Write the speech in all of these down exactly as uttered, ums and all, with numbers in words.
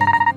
You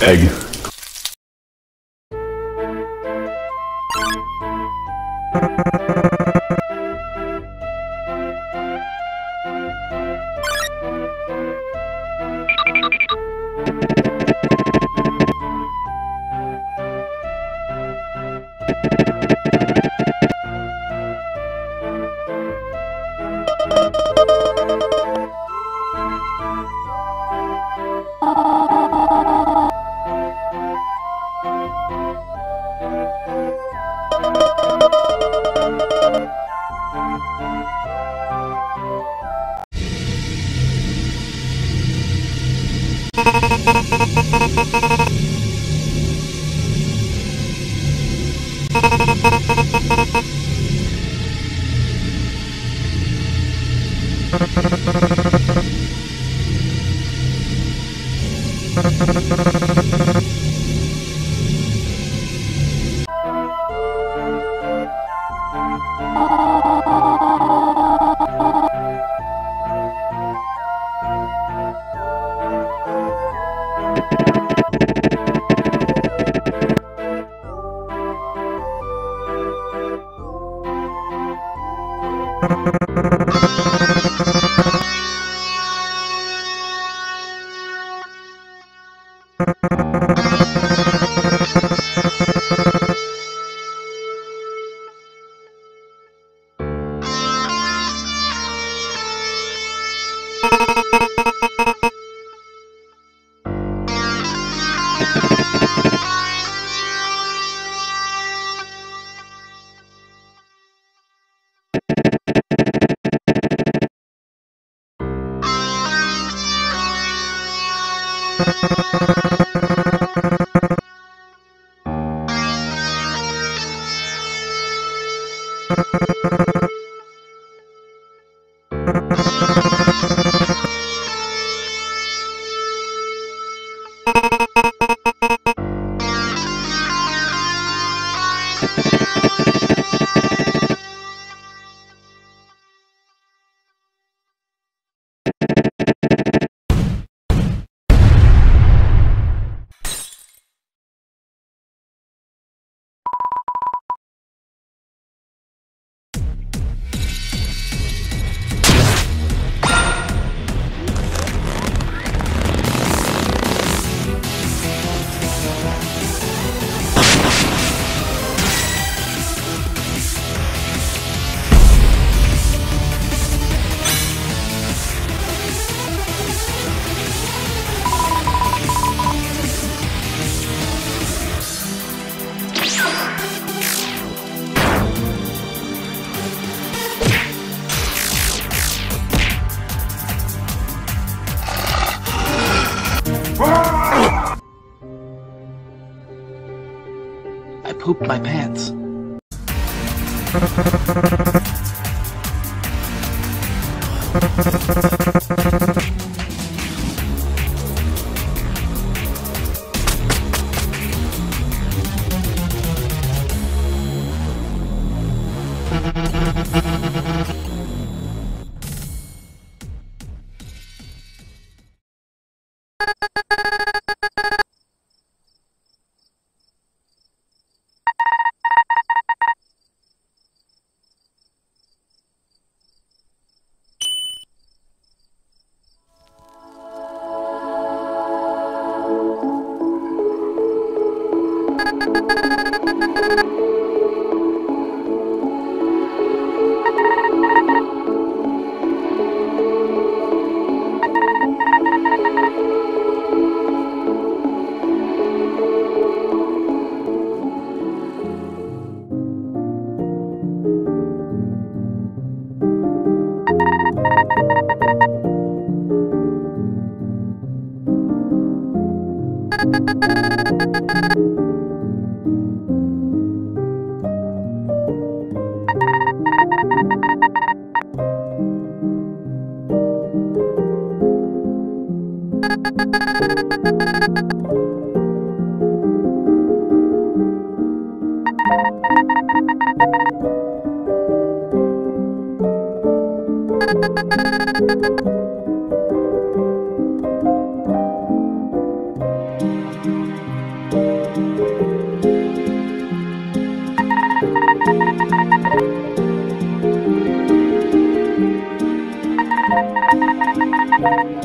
Egg. Pooped my pants. Thank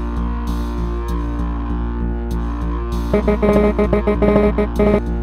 you.